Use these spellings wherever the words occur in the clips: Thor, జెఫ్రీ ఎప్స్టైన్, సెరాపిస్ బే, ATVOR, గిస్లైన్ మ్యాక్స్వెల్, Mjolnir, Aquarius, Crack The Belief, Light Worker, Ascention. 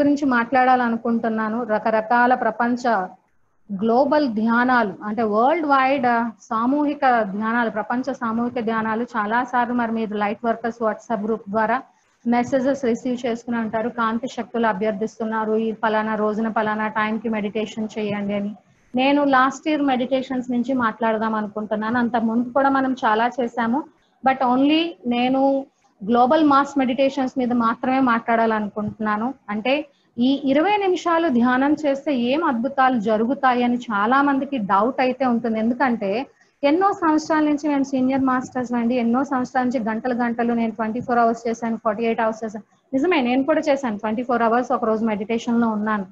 గురించి మాట్లాడాలనుకుంటున్నాను. రకరకాల ప్రపంచ గ్లోబల్ ధ్యానాలు అంటే వరల్డ్ వైడ్ సామూహిక ధ్యానాలు, ప్రపంచ సామూహిక ధ్యానాలు చాలా సార్లు మరి మీరు లైట్ వర్కర్స్ వాట్సాప్ గ్రూప్ ద్వారా మెసేజెస్ రిసీవ్ చేసుకుని ఉంటారు. కాంతి శక్తులు అభ్యర్థిస్తున్నారు ఈ ఫలానా రోజున ఫలానా టైంకి మెడిటేషన్ చేయండి అని. నేను లాస్ట్ ఇయర్ మెడిటేషన్స్ నుంచి మాట్లాడదాం అనుకుంటున్నాను. అంత ముందు కూడా మనం చాలా చేశాము, బట్ ఓన్లీ నేను గ్లోబల్ మాస్ మెడిటేషన్స్ మీద మాత్రమే మాట్లాడాలనుకుంటున్నాను. అంటే ఈ 20 నిమిషాలు ధ్యానం చేస్తే ఏం అద్భుతాలు జరుగుతాయి అని చాలా మందికి డౌట్ అయితే ఉంటుంది. ఎందుకంటే ఎన్నో సంవత్సరాల నుంచి నేను సీనియర్ మాస్టర్స్ అండి, ఎన్నో సంవత్సరాల నుంచి గంటలు నేను 24 అవర్స్ చేశాను, 48 అవర్స్ చేశాను. నిజమే, నేను కూడా చేశాను 24 అవర్స్ ఒక రోజు మెడిటేషన్ లో ఉన్నాను.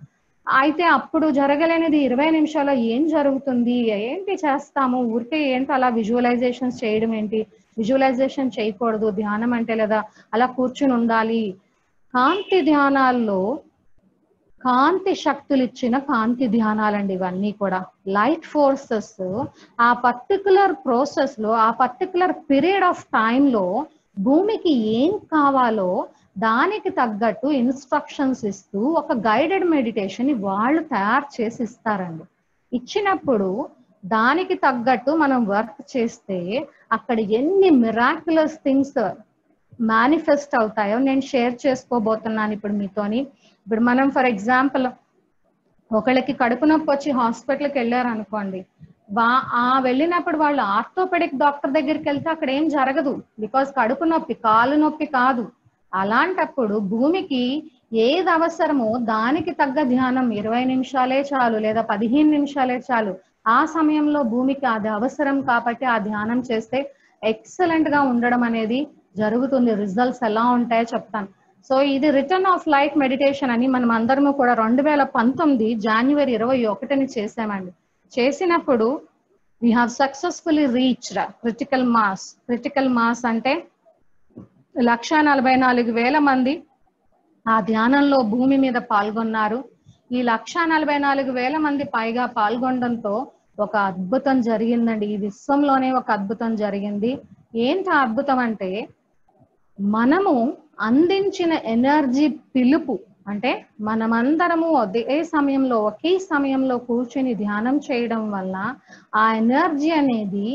అయితే అప్పుడు జరగలేనిది 20 నిమిషాల్లో ఏం జరుగుతుంది, ఏంటి చేస్తాము, ఊరికే ఏంటి అలా విజువలైజేషన్స్ చేయడం ఏంటి, విజువలైజేషన్ చేయకూడదు ధ్యానం అంటే, లేదా అలా కూర్చుని ఉండాలి. కాంతి ధ్యానాల్లో కాంతి శక్తులు ఇచ్చిన కాంతి ధ్యానాలండి ఇవన్నీ కూడా. లైట్ ఫోర్సెస్ ఆ పర్టికులర్ ప్రాసెస్ లో ఆ పర్టికులర్ పీరియడ్ ఆఫ్ టైంలో భూమికి ఏం కావాలో దానికి తగ్గట్టు ఇన్స్ట్రక్షన్స్ ఇస్తూ ఒక గైడెడ్ మెడిటేషన్ వాళ్ళు తయారు చేసి ఇస్తారండి. ఇచ్చినప్పుడు దానికి తగ్గట్టు మనం వర్క్ చేస్తే అక్కడ ఎన్ని మిరాక్యులస్ థింగ్స్ మేనిఫెస్ట్ అవుతాయో నేను షేర్ చేసుకోబోతున్నాను ఇప్పుడు మీతోని. ఇప్పుడు మనం ఫర్ ఎగ్జాంపుల్ ఒకళ్ళకి కడుపు నొప్పి వచ్చి హాస్పిటల్కి వెళ్ళారనుకోండి, వెళ్ళినప్పుడు వాళ్ళు ఆర్థోపెడిక్ డాక్టర్ దగ్గరికి వెళ్తే అక్కడ ఏం జరగదు, బికాజ్ కడుపు నొప్పి కాలు నొప్పి కాదు. అలాంటప్పుడు భూమికి ఏది అవసరమో దానికి తగ్గ ధ్యానం 20 నిమిషాలే చాలు, లేదా 15 నిమిషాలే చాలు. ఆ సమయంలో భూమికి అది అవసరం కాబట్టి ఆ ధ్యానం చేస్తే ఎక్సలెంట్ గా ఉండడం అనేది జరుగుతుంది. రిజల్ట్స్ ఎలా ఉంటాయో చెప్తాను. సో ఇది రిటర్న్ ఆఫ్ లైట్ మెడిటేషన్ అని మనం అందరము కూడా 2019 జనవరి 21న చేసామండి. చేసినప్పుడు we have successfully reached critical mass. Critical mass అంటే 1,44,000 మంది ఆ ధ్యానంలో భూమి మీద పాల్గొన్నారు. ఈ 1,44,000 మంది పైగా పాల్గొనడంతో ఒక అద్భుతం జరిగిందండి. ఈ విశ్వంలోనే ఒక అద్భుతం జరిగింది. ఏంటి ఆ అద్భుతం అంటే, మనము అందించిన ఎనర్జీ పిలుపు అంటే మనమందరము ఒకే సమయంలో కూర్చొని ధ్యానం చేయడం వల్ల ఆ ఎనర్జీ అనేది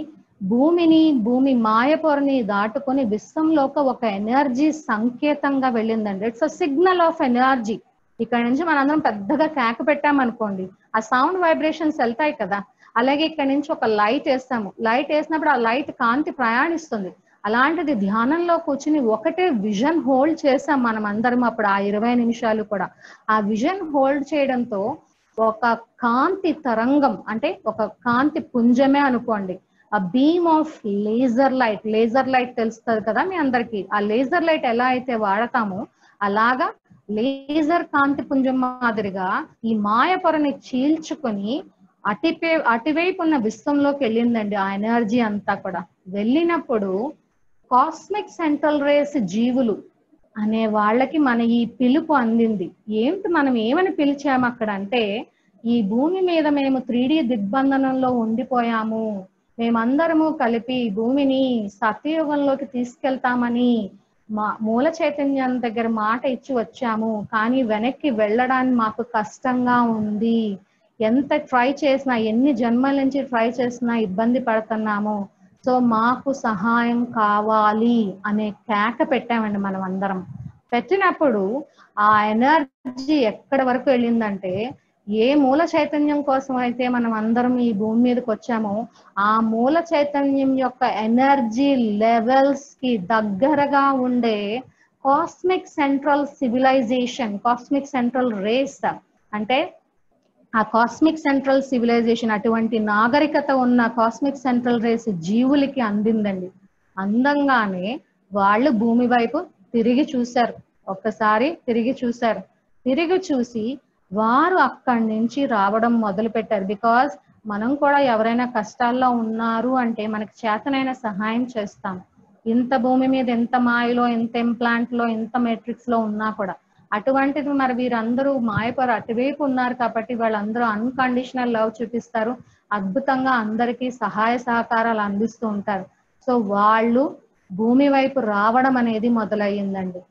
భూమిని, భూమి మాయపొరని దాటుకొని విశ్వంలోకి ఒక ఎనర్జీ సంకేతంగా వెళ్ళిందండి. It's a signal of energy. ఇక్కడ నుంచి మనందరం పెద్దగా కేక పెట్టామనుకోండి, ఆ సౌండ్ వైబ్రేషన్స్ వెళ్తాయి కదా. అలాగే ఇక్కడ నుంచి ఒక లైట్ వేస్తాము, లైట్ వేసినప్పుడు ఆ లైట్ కాంతి ప్రయాణిస్తుంది. అలాంటిది ధ్యానంలో కూర్చుని ఒకటే విజన్ హోల్డ్ చేసాం మనం అందరం అప్పుడు ఆ 20 నిమిషాలు కూడా. ఆ విజన్ హోల్డ్ చేయడంతో ఒక కాంతి తరంగం అంటే ఒక కాంతి పుంజమే అనుకోండి, ఆ beam of laser light. Laser light తెలుస్తుంది కదా మీ అందరికి, ఆ లేజర్ లైట్ ఎలా అయితే వాడతామో అలాగా లేజర్ కాంతి పుంజం మాదిరిగా ఈ మాయపొరని చీల్చుకొని అటువైపు ఉన్న విశ్వంలోకి వెళ్ళిందండి ఆ ఎనర్జీ అంతా కూడా. వెళ్ళినప్పుడు కాస్మిక్ సెంట్రల్ రేస్ జీవులు అనే వాళ్ళకి మన ఈ పిలుపు అందింది. ఏమిటి మనం ఏమని పిలిచాము అక్కడ అంటే, ఈ భూమి మీద మేము 3D దిగ్బంధనంలో ఉండిపోయాము, మేమందరము కలిపి భూమిని సత్యయుగంలోకి తీసుకెళ్తామని మూల చైతన్యం దగ్గర మాట ఇచ్చి వచ్చాము, కానీ వెనక్కి వెళ్ళడానికి మాకు కష్టంగా ఉంది. ఎంత ట్రై చేసినా, ఎన్ని జన్మల నుంచి ట్రై చేసినా ఇబ్బంది పడుతున్నాము, సో మాకు సహాయం కావాలి అనే కేక పెట్టామండి మనం అందరం. పెట్టినప్పుడు ఆ ఎనర్జీ ఎక్కడి వరకు వెళ్ళిందంటే, ఏ మూల చైతన్యం కోసం అయితే మనం అందరం ఈ భూమి మీదకి వచ్చామో ఆ మూల చైతన్యం యొక్క ఎనర్జీ లెవెల్స్ కి దగ్గరగా ఉండే cosmic central civilisation, cosmic central race అంటే ఆ కాస్మిక్ సెంట్రల్ సివిలైజేషన్, అటువంటి నాగరికత ఉన్న కాస్మిక్ సెంట్రల్ రేస్ జీవులకి అందిందండి. అందంగానే వాళ్ళు భూమి వైపు తిరిగి చూశారు, ఒక్కసారి తిరిగి చూశారు. తిరిగి చూసి వారు అక్కడి నుంచి రావడం మొదలు పెట్టారు. బికాజ్ మనం కూడా ఎవరైనా కష్టాల్లో ఉన్నారు అంటే మనకి చేతనైన సహాయం చేస్తాం. ఇంత భూమి మీద ఎంత మాయలో, ఇంత ఇంప్లాంట్లో, ఇంత మెట్రిక్స్ లో ఉన్నా కూడా అటువంటిది మరి వీరందరూ మాయపర అటువైపు ఉన్నారు కాబట్టి వాళ్ళందరూ అన్కండిషనల్ లవ్ చూపిస్తారు, అద్భుతంగా అందరికీ సహాయ సహకారాలు అందిస్తూ ఉంటారు. సో వాళ్ళు భూమి వైపు రావడం అనేది మొదలయ్యిందండి.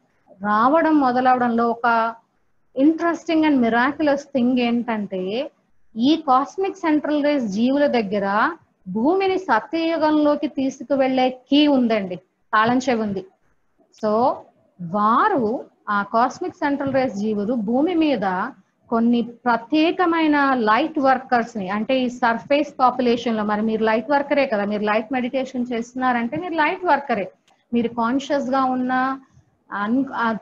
రావడం మొదలవడంలో ఒక ఇంట్రెస్టింగ్ అండ్ మిరాక్యులస్ థింగ్ ఏంటంటే ఈ కాస్మిక్ సెంట్రల్ రేస్ జీవుల దగ్గర భూమిని సత్యయుగంలోకి తీసుకువెళ్లే కీ ఉందండి, తాళం చెవి ఉంది. సో వారు ఆ కాస్మిక్ సెంట్రల్ రేస్ జీవులు భూమి మీద కొన్ని ప్రత్యేకమైన లైట్ వర్కర్స్ ని, అంటే ఈ సర్ఫేస్ పాపులేషన్ లో, మరి మీరు లైట్ వర్కరే కదా, మీరు లైట్ మెడిటేషన్ చేస్తున్నారంటే మీరు లైట్ వర్కరే, మీరు కాన్షియస్ గా ఉన్న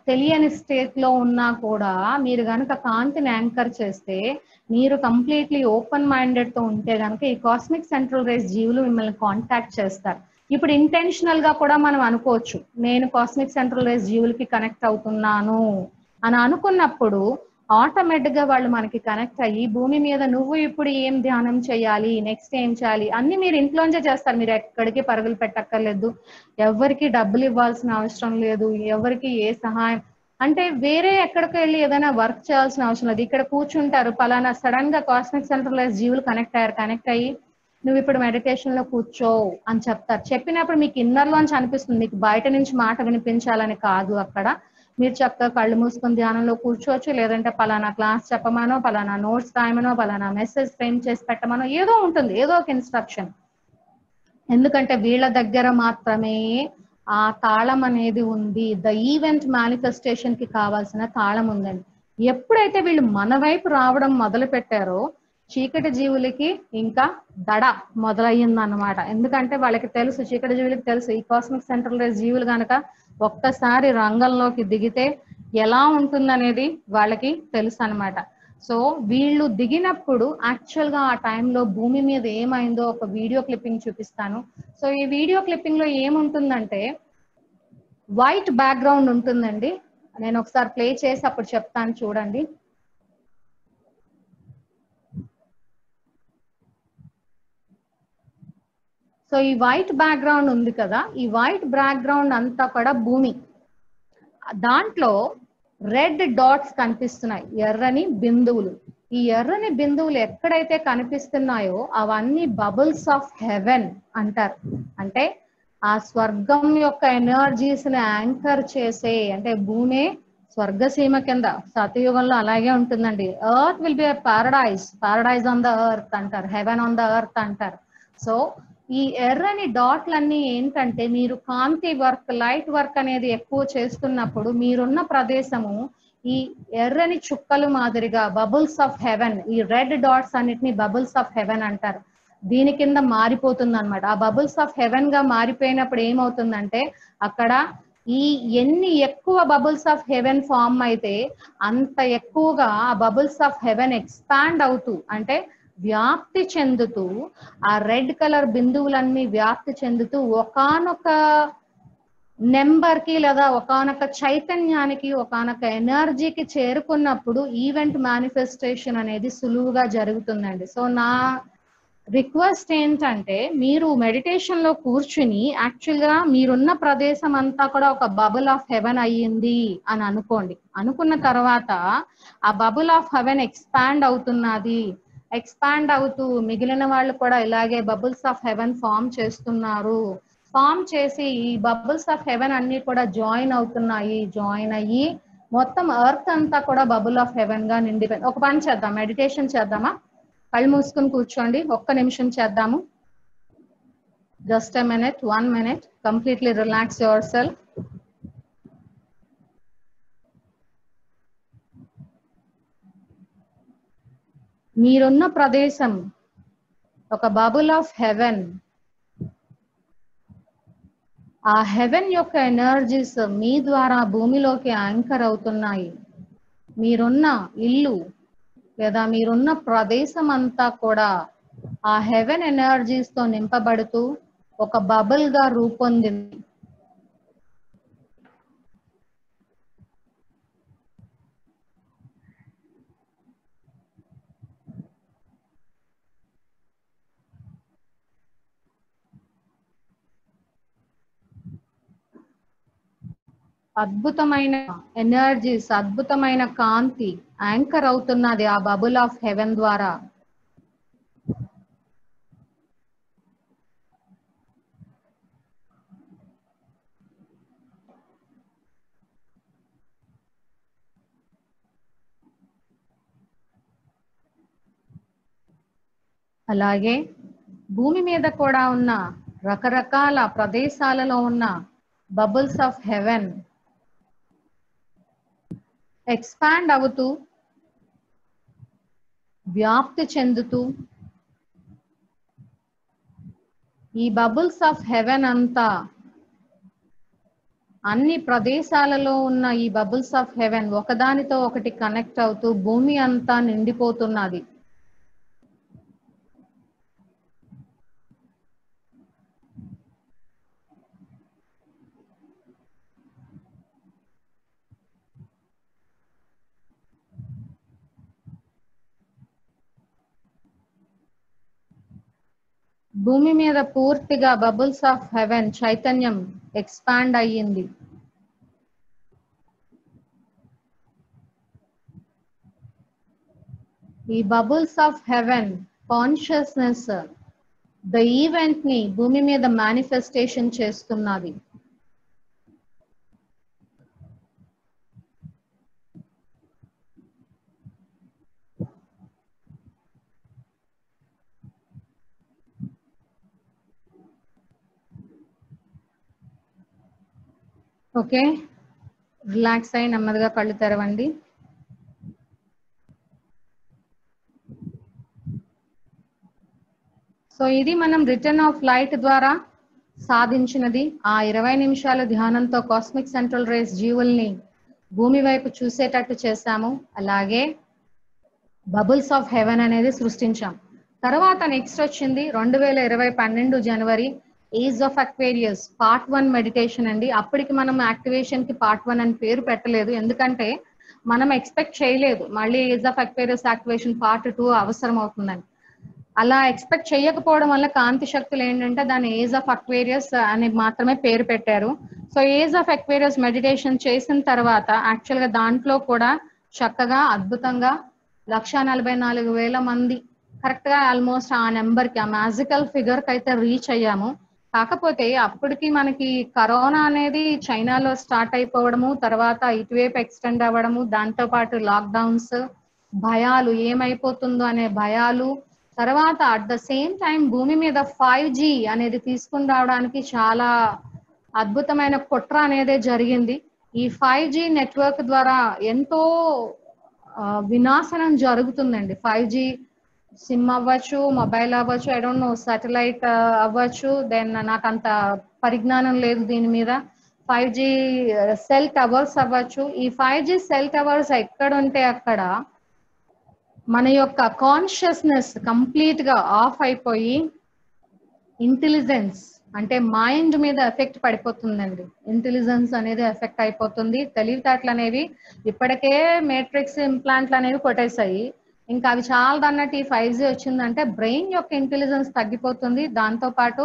తెలియని స్టేట్ లో ఉన్నా కూడా మీరు కనుక కాంతిని యాంకర్ చేస్తే, మీరు కంప్లీట్లీ ఓపెన్ మైండెడ్ తో ఉంటే గనుక ఈ కాస్మిక్ సెంట్రల్ రేస్ జీవులు మిమ్మల్ని కాంటాక్ట్ చేస్తారు. ఇప్పుడు ఇంటెన్షనల్ గా కూడా మనం అనుకోవచ్చు, నేను కాస్మిక్ సెంట్రల్ రేస్ జీవులకి కనెక్ట్ అవుతున్నాను అని అనుకున్నప్పుడు ఆటోమేటిక్ గా వాళ్ళు మనకి కనెక్ట్ అయ్యి భూమి మీద నువ్వు ఇప్పుడు ఏం ధ్యానం చేయాలి, నెక్స్ట్ ఏం చేయాలి అన్ని మీరు ఇంట్లోంచే చేస్తారు. మీరు ఎక్కడికి పరుగులు పెట్టక్కర్లేదు, ఎవరికి డబ్బులు ఇవ్వాల్సిన అవసరం లేదు, ఎవరికి ఏ సహాయం అంటే వేరే ఎక్కడికి వెళ్ళి ఏదైనా వర్క్ చేయాల్సిన అవసరం లేదు. ఇక్కడ కూర్చుంటారు, పలానా సడన్ గా కాస్మిక్ సెంట్రలైజ్ జీవులు కనెక్ట్ అయ్యి నువ్వు ఇప్పుడు మెడిటేషన్ లో కూర్చో అని చెప్తారు. చెప్పినప్పుడు మీకు ఇన్నర్ లోంచి అనిపిస్తుంది, మీకు బయట నుంచి మాట వినిపించాలని కాదు. అక్కడ మీరు చక్కగా కళ్ళు మూసుకొని ధ్యానంలో కూర్చోవచ్చు, లేదంటే పలానా క్లాస్ చెప్పమనో, పలానా నోట్స్ రాయమనో, పలానా మెసేజ్ ఫ్రేమ్ చేసి పెట్టమనో ఏదో ఉంటుంది, ఏదో ఒక ఇన్స్ట్రక్షన్. ఎందుకంటే వీళ్ళ దగ్గర మాత్రమే ఆ తాళం అనేది ఉంది, ద ఈవెంట్ మేనిఫెస్టేషన్ కి కావాల్సిన తాళం ఉందండి. ఎప్పుడైతే వీళ్ళు మన వైపు రావడం మొదలు పెట్టారో చీకటి జీవులకి ఇంకా దడ మొదలయ్యిందన్నమాట. ఎందుకంటే వాళ్ళకి తెలుసు, చీకటి జీవులకి తెలుసు, ఈ కాస్మిక్ సెంట్రల్ రేస్ జీవులు కనుక ఒక్కసారి రంగంలోకి దిగితే ఎలా ఉంటుందనేది వాళ్ళకి తెలుసు అనమాట. సో వీళ్ళు దిగినప్పుడు యాక్చువల్ గా ఆ టైంలో భూమి మీద ఏమైందో ఒక వీడియో క్లిప్పింగ్ చూపిస్తాను. సో ఈ వీడియో క్లిప్పింగ్ లో ఏముంటుందంటే వైట్ బ్యాక్గ్రౌండ్ ఉంటుందండి. నేను ఒకసారి ప్లే చేసి అప్పుడు చెప్తాను, చూడండి. సో ఈ వైట్ బ్యాక్గ్రౌండ్ ఉంది కదా, ఈ వైట్ బ్యాక్గ్రౌండ్ అంతా కూడా భూమి, దాంట్లో రెడ్ డాట్స్ కనిపిస్తున్నాయి, ఎర్రని బిందువులు. ఈ ఎర్రని బిందువులు ఎక్కడైతే కనిపిస్తున్నాయో అవన్నీ బబుల్స్ ఆఫ్ హెవెన్ అంటారు. అంటే ఆ స్వర్గం యొక్క ఎనర్జీస్ ని యాంకర్ చేసే, అంటే భూమి స్వర్గసీమ కింద సతయుగంలో అలాగే ఉంటుందండి. Earth will be a paradise, paradise on the earth అంటారు, హెవెన్ ఆన్ ద ఎర్త్ అంటారు. సో ఈ ఎర్రని డాట్లన్నీ ఏంటంటే మీరు కాంతి వర్క్, లైట్ వర్క్ అనేది ఎక్కువ చేస్తున్నప్పుడు మీరున్న ప్రదేశము ఈ ఎర్రని చుక్కలు మాదిరిగా బబుల్స్ ఆఫ్ హెవెన్, ఈ రెడ్ డాట్స్ అన్నిటిని బబుల్స్ ఆఫ్ హెవెన్ అంటారు, దీని కింద మారిపోతుంది అనమాట. ఆ బబుల్స్ ఆఫ్ హెవెన్ గా మారిపోయినప్పుడు ఏమవుతుందంటే అక్కడ ఈ ఎన్ని ఎక్కువ బబుల్స్ ఆఫ్ హెవెన్ ఫామ్ అయితే అంత ఎక్కువగా ఆ బబుల్స్ ఆఫ్ హెవెన్ ఎక్స్పాండ్ అవుతూ, అంటే వ్యాప్తి చెందుతూ, ఆ రెడ్ కలర్ బిందువులన్నీ వ్యాప్తి చెందుతూ ఒకానొక నెంబర్ కి లేదా ఒకానొక చైతన్యానికి, ఒకానొక ఎనర్జీకి చేరుకున్నప్పుడు ఈవెంట్ మేనిఫెస్టేషన్ అనేది సులువుగా జరుగుతుందండి. సో నా రిక్వెస్ట్ ఏంటంటే మీరు మెడిటేషన్ లో కూర్చుని యాక్చువల్ గా మీరున్న ప్రదేశం అంతా కూడా ఒక బబుల్ ఆఫ్ హెవెన్ అయ్యింది అని అనుకోండి. అనుకున్న తర్వాత ఆ బబుల్ ఆఫ్ హెవెన్ ఎక్స్పాండ్ అవుతున్నది, ఎక్స్పాండ్ అవుతూ మిగిలిన వాళ్ళు కూడా ఇలాగే బబుల్స్ ఆఫ్ హెవెన్ ఫామ్ చేస్తున్నారు, ఫామ్ చేసి ఈ బబుల్స్ ఆఫ్ హెవెన్ అన్ని కూడా జాయిన్ అవుతున్నాయి, జాయిన్ అయ్యి మొత్తం ఎర్త్ అంతా కూడా బబుల్ ఆఫ్ హెవెన్ గా నిండిపోయింది. ఒక పని చేద్దాం, మెడిటేషన్ చేద్దామా? కళ్ళు మూసుకుని కూర్చోండి, ఒక్క నిమిషం చేద్దాము. Just a minute, 1 minute, completely relax yourself. మీరున్న ప్రదేశం ఒక బబుల్ ఆఫ్ హెవెన్, ఆ హెవెన్ యొక్క ఎనర్జీస్ మీ ద్వారా భూమిలోకి యాంకర్ అవుతున్నాయి. మీరున్న ఇల్లు లేదా మీరున్న ప్రదేశం అంతా కూడా ఆ హెవెన్ ఎనర్జీస్ తో నింపబడుతూ ఒక బబుల్ గా రూపొందింది. అద్భుతమైన ఎనర్జీస్, అద్భుతమైన కాంతి యాంకర్ అవుతున్నది ఆ బబుల్ ఆఫ్ హెవెన్ ద్వారా. అలాగే భూమి మీద కూడా ఉన్న రకరకాల ప్రదేశాలలో ఉన్న బబుల్స్ ఆఫ్ హెవెన్ ఎక్స్పాండ్ అవుతూ వ్యాప్తి చెందుతూ ఈ బబుల్స్ ఆఫ్ హెవెన్ అంతా అన్ని ప్రదేశాలలో ఉన్న ఈ బబుల్స్ ఆఫ్ హెవెన్ ఒకదానితో ఒకటి కనెక్ట్ అవుతూ భూమి అంతా నిండిపోతున్నది. భూమి మీద పూర్తిగా బబుల్స్ ఆఫ్ హెవెన్ చైతన్యం ఎక్స్పాండ్ అయ్యింది. ఈ bubbles of heaven consciousness the event ని భూమి మీద మేనిఫెస్టేషన్ చేస్తున్నది. ఓకే, రిలాక్స్ అయి నెమ్మదిగా కళ్ళు తెరవండి. సో ఇది మనం రిటర్న్ ఆఫ్ లైట్ ద్వారా సాధించినది. ఆ 20 నిమిషాల ధ్యానంతో కాస్మిక్ సెంట్రల్ రేస్ జీవుల్ని భూమి వైపు చూసేటట్టు చేశాము. అలాగే బబుల్స్ ఆఫ్ హెవెన్ అనేది సృష్టించాం. తర్వాత నెక్స్ట్ వచ్చింది 2020 12 జనవరి age of Aquarius part 1 meditation అండి. అప్పటికి మనం యాక్టివేషన్ కి పార్ట్ 1 అని పేరు పెట్టలేదు, ఎందుకంటే మనం ఎక్స్పెక్ట్ చేయలేదు మళ్ళీ age of Aquarius activation part 2 అవసరం అవుతుందని. అలా ఎక్స్పెక్ట్ చేయకపోవడం వల్ల కాంతి శక్తులు ఏంటంటే దాన్ని ఏజ్ ఆఫ్ అక్వేరియస్ అని మాత్రమే పేరు పెట్టారు. So age of Aquarius meditation చేసిన తర్వాత యాక్చువల్ గా దాంట్లో కూడా చక్కగా అద్భుతంగా 1,44,000 మంది కరెక్ట్ గా ఆల్మోస్ట్ ఆ నెంబర్ కి ఆ మ్యాజికల్ ఫిగర్ కి అయితే రీచ్ అయ్యాము. కాకపోతే అప్పటికి మనకి కరోనా అనేది చైనాలో స్టార్ట్ అయిపోవడము, తర్వాత ఇటువైపు ఎక్స్టెండ్ అవ్వడము, దాంతో పాటు లాక్డౌన్స్ భయాలు, ఏమైపోతుందో అనే భయాలు, తర్వాత అట్ ద సేమ్ టైం భూమి మీద 5G అనేది తీసుకుని రావడానికి చాలా అద్భుతమైన కుట్ర అనేది జరిగింది. ఈ 5G నెట్వర్క్ ద్వారా ఎంతో వినాశనం జరుగుతుందండి. 5G సిమ్ అవ్వచ్చు, మొబైల్ అవ్వచ్చు, ఐ డోంట్ నో సాటిలైట్ అవ్వచ్చు, దెన్ నాకు అంత పరిజ్ఞానం లేదు దీని మీద. 5G సెల్ టవర్స్ అవ్వచ్చు. ఈ 5G సెల్ టవర్స్ ఎక్కడుంటే అక్కడ మన యొక్క కాన్షియస్నెస్ కంప్లీట్ గా ఆఫ్ అయిపోయి ఇంటెలిజెన్స్ అంటే మైండ్ మీద ఎఫెక్ట్ పడిపోతుందండి. ఇంటెలిజెన్స్ అనేది ఎఫెక్ట్ అయిపోతుంది. తెలివితేటలు అనేవి ఇప్పటికే మేట్రిక్స్ ఇంప్లాంట్లు అనేవి కొట్టేశాయి, ఇంకా అవి చాలా అన్నట్టు ఈ 5G వచ్చిందంటే బ్రెయిన్ యొక్క ఇంటెలిజెన్స్ తగ్గిపోతుంది. దాంతో పాటు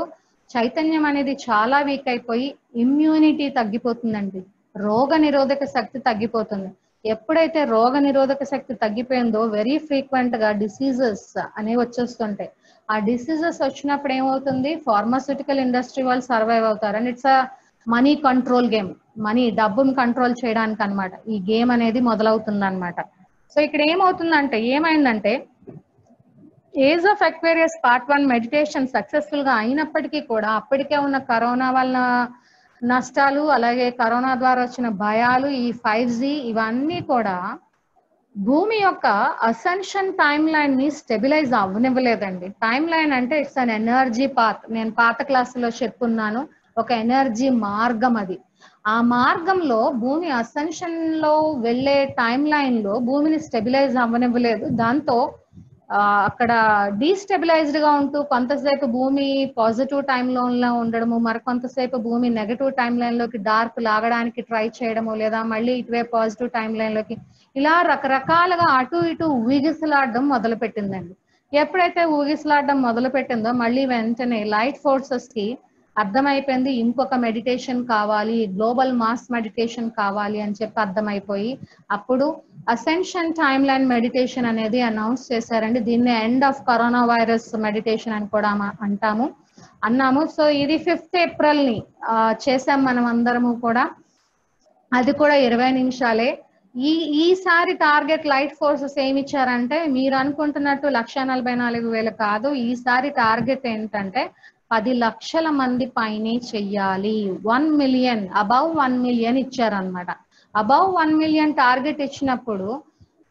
చైతన్యం అనేది చాలా వీక్ అయిపోయి ఇమ్యూనిటీ తగ్గిపోతుందండి, రోగ నిరోధక శక్తి తగ్గిపోతుంది. ఎప్పుడైతే రోగ నిరోధక శక్తి తగ్గిపోయిందో వెరీ ఫ్రీక్వెంట్ గా డిసీజెస్ అనేవి వచ్చేస్తుంటాయి. ఆ డిసీజెస్ వచ్చినప్పుడు ఏమవుతుంది, ఫార్మాస్యూటికల్ ఇండస్ట్రీ వాళ్ళు సర్వైవ్ అవుతారు. And it's a money control game, money డబ్బును కంట్రోల్ చేయడానికి అనమాట ఈ గేమ్ అనేది మొదలవుతుంది అనమాట. సో ఇక్కడ ఏమవుతుందంటే ఏమైందంటే age of Aquarius part 1 meditation successful గా అయినప్పటికీ కూడా అప్పటికే ఉన్న కరోనా వల్ల నష్టాలు, అలాగే కరోనా ద్వారా వచ్చిన భయాలు, ఈ 5G ఇవన్నీ కూడా భూమి యొక్క అసెన్షన్ టైమ్ లైన్ ని స్టెబిలైజ్ అవ్వనివ్వలేదండి. టైమ్ లైన్ అంటే ఇట్స్ అన్ ఎనర్జీ పాత్, నేను పాత క్లాసులో చెప్పున్నాను, ఒక ఎనర్జీ మార్గం. అది ఆ మార్గంలో భూమి అసెన్షన్ లో వెళ్లే టైం లైన్ లో భూమిని స్టెబిలైజ్ అవ్వనివ్వలేదు. దాంతో అక్కడ డీస్టెబిలైజ్డ్ గా ఉంటూ కొంతసేపు భూమి పాజిటివ్ టైమ్ లైన్ లో ఉండడము, మరికొంతసేపు భూమి నెగటివ్ టైమ్ లైన్ లోకి డార్క్ లాగడానికి ట్రై చేయడము, లేదా మళ్ళీ ఇటువే పాజిటివ్ టైమ్ లైన్ లోకి, ఇలా రకరకాలుగా అటు ఇటు ఊగిసలాడడం మొదలు పెట్టిందండి. ఎప్పుడైతే ఊగిసలాడడం మొదలు పెట్టిందో మళ్ళీ వెంటనే లైట్ ఫోర్సెస్ కి అర్థమైపోయింది ఇంకొక మెడిటేషన్ కావాలి, గ్లోబల్ మాస్ మెడిటేషన్ కావాలి అని చెప్పి అర్థమైపోయి అప్పుడు అసెన్షన్ టైమ్ లైన్ మెడిటేషన్ అనేది అనౌన్స్ చేశారండి. దీన్ని end of corona virus meditation అని కూడా అన్నాము. సో ఇది 5th ఏప్రిల్ ని చేసాం మనం అందరము కూడా. అది కూడా 20 నిమిషాలే. ఈసారి టార్గెట్ లైట్ ఫోర్సెస్ ఏమి ఇచ్చారంటే మీరు అనుకుంటున్నట్టు 1,44,000 కాదు. ఈసారి టార్గెట్ ఏంటంటే 10 లక్షల మంది పైనే చెయ్యాలి. 1 మిలియన్, అబౌవ్ 1 మిలియన్ ఇచ్చారనమాట. అబౌవ్ 1 మిలియన్ టార్గెట్ ఇచ్చినప్పుడు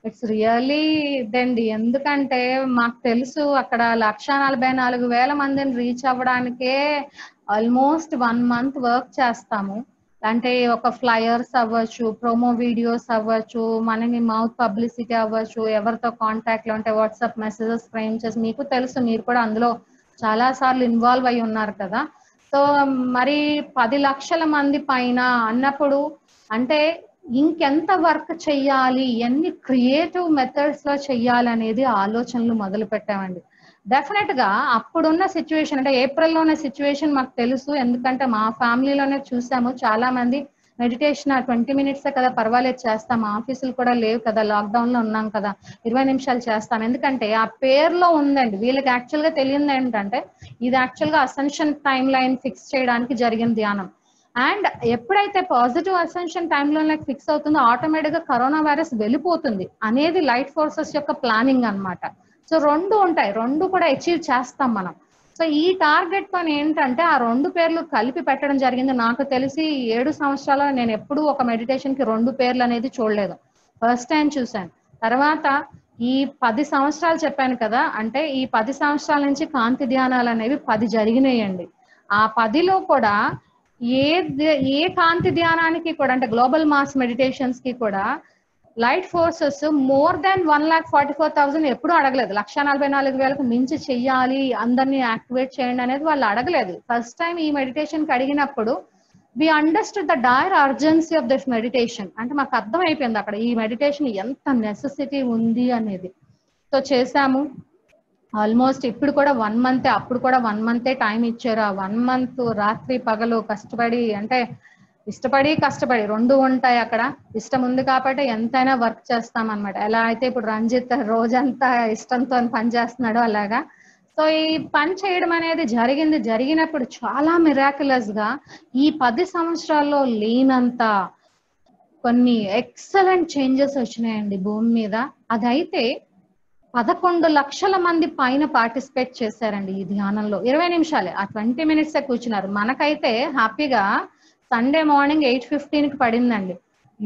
ఇట్స్ రియల్లీ ఇదండి. ఎందుకంటే మాకు తెలుసు అక్కడ 1,44,000 మందిని రీచ్ అవ్వడానికే ఆల్మోస్ట్ 1 మంత్ వర్క్ చేస్తాము. అంటే ఒక ఫ్లయర్స్ అవ్వచ్చు, ప్రోమో వీడియోస్ అవ్వచ్చు, మనని మౌత్ పబ్లిసిటీ అవ్వచ్చు, ఎవరితో కాంటాక్ట్లో ఉంటే వాట్సాప్ మెసేజెస్ ఫ్రేమ్ చేసి, మీకు తెలుసు మీరు కూడా అందులో చాలా సార్లు ఇన్వాల్వ్ అయి ఉన్నారు కదా. సో మరి 10 లక్షల మంది పైన అన్నప్పుడు అంటే ఇంకెంత వర్క్ చెయ్యాలి, ఎన్ని క్రియేటివ్ మెథడ్స్ లో చెయ్యాలి అనేది ఆలోచనలు మొదలు పెట్టామండి. డెఫినెట్ గా అప్పుడున్న సిచ్యువేషన్ అంటే ఏప్రిల్లో ఉన్న సిచ్యువేషన్ మాకు తెలుసు. ఎందుకంటే మా ఫ్యామిలీలోనే చూసాము, చాలా మంది మెడిటేషన్ 20 మినిట్సే కదా పర్వాలేదు చేస్తాం, ఆఫీసులు కూడా లేవు కదా, లాక్డౌన్లో ఉన్నాం కదా, 20 నిమిషాలు చేస్తాం. ఎందుకంటే ఆ పేరులో ఉందండి, వీళ్ళకి యాక్చువల్గా తెలియదు ఏంటంటే ఇది యాక్చువల్గా అసెన్షన్ టైమ్ లైన్ ఫిక్స్ చేయడానికి జరిగిన ధ్యానం. అండ్ ఎప్పుడైతే పాజిటివ్ అసెన్షన్ టైంలో నాకు ఫిక్స్ అవుతుందో ఆటోమేటిక్గా కరోనా వైరస్ వెళ్ళిపోతుంది అనేది లైట్ ఫోర్సెస్ యొక్క ప్లానింగ్ అనమాట. సో రెండు ఉంటాయి, రెండు కూడా అచీవ్ చేస్తాం మనం. సో ఈ టార్గెట్ పని ఏంటంటే ఆ రెండు పేర్లు కలిపి పెట్టడం జరిగింది. నాకు తెలిసి 7 సంవత్సరాలు నేను ఎప్పుడూ ఒక మెడిటేషన్కి 2 పేర్లు అనేది చూడలేదు, ఫస్ట్ టైం చూశాను. తర్వాత ఈ 10 సంవత్సరాలు చెప్పాను కదా, అంటే ఈ 10 సంవత్సరాల నుంచి కాంతి ధ్యానాలు అనేవి 10 జరిగినాయండి. ఆ 10లో కూడా ఏ కాంతి ధ్యానానికి కూడా అంటే గ్లోబల్ మాస్ మెడిటేషన్స్కి కూడా లైట్ ఫోర్సెస్ మోర్ దాన్ 1,44,000 ఎప్పుడూ అడగలేదు. 1,44,000 మించి చెయ్యాలి, అందరినీ యాక్టివేట్ చేయండి అనేది వాళ్ళు అడగలేదు. ఫస్ట్ టైం ఈ మెడిటేషన్కి అడిగినప్పుడు we understood the dire urgency of this meditation. అంటే మాకు అర్థం అయిపోయింది అక్కడ ఈ మెడిటేషన్ ఎంత నెసెసిటీ ఉంది అనేది. సో చేసాము ఆల్మోస్ట్. ఇప్పుడు కూడా 1 మంతే, అప్పుడు కూడా 1 మంతే టైం ఇచ్చారు. ఆ 1 మంత్ రాత్రి పగలు కష్టపడి, అంటే ఇష్టపడి కష్టపడి రెండు ఉంటాయి అక్కడ. ఇష్టం ఉంది కాబట్టి ఎంతైనా వర్క్ చేస్తాం అనమాట. ఎలా అయితే ఇప్పుడు రంజిత్ రోజంతా ఇష్టంతో పని చేస్తున్నాడో అలాగా. సో ఈ పని చేయడం అనేది జరిగింది. జరిగినప్పుడు చాలా మిరాకులస్ గా ఈ 10 సంవత్సరాల్లో లేనంత కొన్ని ఎక్సలెంట్ చేంజెస్ వచ్చినాయండి భూమి మీద. అదైతే 11 లక్షల మంది పైన పార్టిసిపేట్ చేశారండి ఈ ధ్యానంలో. 20 నిమిషాలే, ఆ 20 మినిట్సే కూర్చున్నారు. మనకైతే హ్యాపీగా సండే మార్నింగ్ 8:15కి పడిందండి.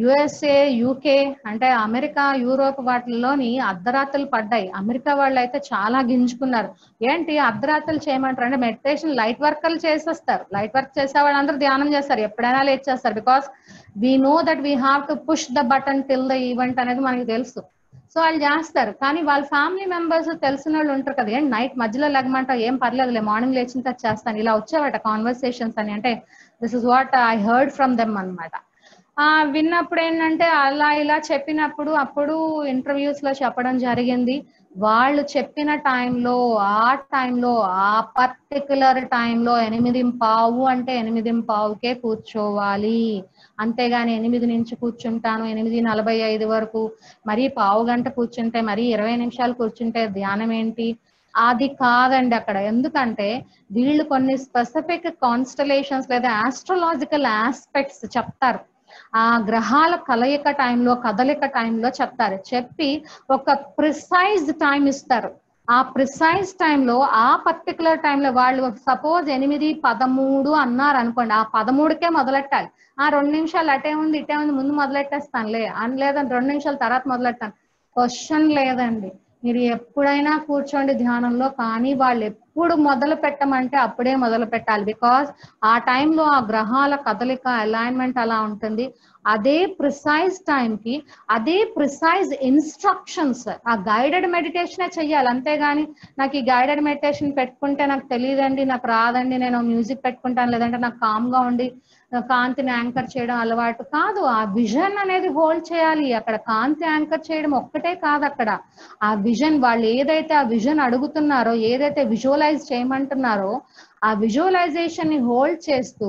యుఎస్ఏ, యూకే అంటే అమెరికా, యూరోప్ వాటిల్లోని అర్ధరాత్రులు పడ్డాయి. అమెరికా వాళ్ళు అయితే చాలా గింజుకున్నారు, ఏంటి అర్ధరాత్రులు చేయమంటారు అంటే మెడిటేషన్ లైట్ వర్క్లు చేసేస్తారు, లైట్ వర్క్ చేసేవాళ్ళు అందరూ ధ్యానం చేస్తారు, ఎప్పుడైనా లేచేస్తారు. Because we know that we have to push the button till the event అనేది మనకి తెలుసు. సో వాళ్ళు చేస్తారు. కానీ వాళ్ళ ఫ్యామిలీ మెంబర్స్ తెలిసిన వాళ్ళు ఉంటారు కదా, ఏంటి నైట్ మధ్యలో లెగమంట, ఏం పర్లేదులే మార్నింగ్ లేచిన తర్వాత చేస్తాను, ఇలా వచ్చేవాట కాన్వర్సేషన్స్ అని. అంటే this is what I heard from them అనమాట. విన్నప్పుడు ఏంటంటే అలా ఇలా చెప్పినప్పుడు అప్పుడు ఇంటర్వ్యూస్లో చెప్పడం జరిగింది. వాళ్ళు చెప్పిన టైంలో ఆ పర్టికులర్ టైంలో 8:15 అంటే 8:15కే కూర్చోవాలి, అంతేగాని 8 నుంచి కూర్చుంటాను 8:45 వరకు, మరీ పావు గంట కూర్చుంటే, మరీ 20 నిమిషాలు కూర్చుంటే ధ్యానం ఏంటి, అది కాదండి అక్కడ. ఎందుకంటే వీళ్ళు కొన్ని స్పెసిఫిక్ కాన్స్టలేషన్స్ లేదా ఆస్ట్రలాజికల్ ఆస్పెక్ట్స్ చెప్తారు, ఆ గ్రహాల కలయిక టైంలో కదలిక టైంలో చెప్తారు. చెప్పి ఒక ప్రిసైజ్ టైం ఇస్తారు. ఆ ప్రిసైజ్ టైంలో ఆ పర్టికులర్ టైంలో వాళ్ళు సపోజ్ 8:13 అన్నారు అనుకోండి, ఆ 13కే మొదలెట్టాలి. 2 నిమిషాలు అటే ఉంది ఇటే ఉంది ముందు మొదలెట్టేస్తానులే అని, లేదంటే 2 నిమిషాల తర్వాత మొదలెట్టాను, క్వశ్చన్ లేదండి. మీరు ఎప్పుడైనా కూర్చోండి ధ్యానంలో, కానీ వాళ్ళు ఎప్పుడు మొదలు పెట్టమంటే అప్పుడే మొదలు పెట్టాలి. బికాస్ ఆ టైంలో ఆ గ్రహాల కదలిక అలైన్మెంట్ అలా ఉంటుంది. అదే ప్రిసైజ్ టైంకి అదే ప్రిసైజ్ ఇన్స్ట్రక్షన్స్, ఆ గైడెడ్ మెడిటేషనే చెయ్యాలి. అంతేగాని నాకు ఈ గైడెడ్ మెడిటేషన్ పెట్టుకుంటే నాకు తెలియదండి, నాకు రాదండి, నేను మ్యూజిక్ పెట్టుకుంటాను, లేదంటే నాకు కామ్గా ఉండి కాంతిని యాంకర్ చేయడం అలవాటు కాదు. ఆ విజన్ అనేది హోల్డ్ చేయాలి. అక్కడ కాంతి యాంకర్ చేయడం ఒక్కటే కాదు, అక్కడ ఆ విజన్ వాళ్ళు ఏదైతే ఆ విజన్ అడుగుతున్నారో, ఏదైతే విజువలైజ్ చేయమంటున్నారో, ఆ విజువలైజేషన్ ని హోల్డ్ చేస్తూ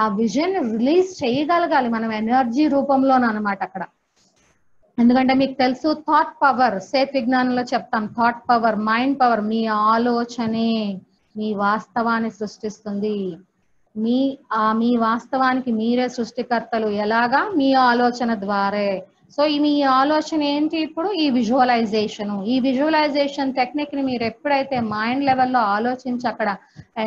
ఆ విజన్ రిలీజ్ చేయగలగాలి మనం ఎనర్జీ రూపంలోనమాట అక్కడ. ఎందుకంటే మీకు తెలుసు థాట్ పవర్, సేత్ విజ్ఞానంలో చెప్తాం థాట్ పవర్, మైండ్ పవర్, మీ ఆలోచనే మీ వాస్తవాన్ని సృష్టిస్తుంది. మీ వాస్తవానికి మీరే సృష్టికర్తలు. ఎలాగా? మీ ఆలోచన ద్వారా. సో ఈ మీ ఆలోచన ఏంటి ఇప్పుడు? ఈ విజువలైజేషను, ఈ విజువలైజేషన్ టెక్నిక్ని మీరు ఎప్పుడైతే మైండ్ లెవెల్లో ఆలోచించి అక్కడ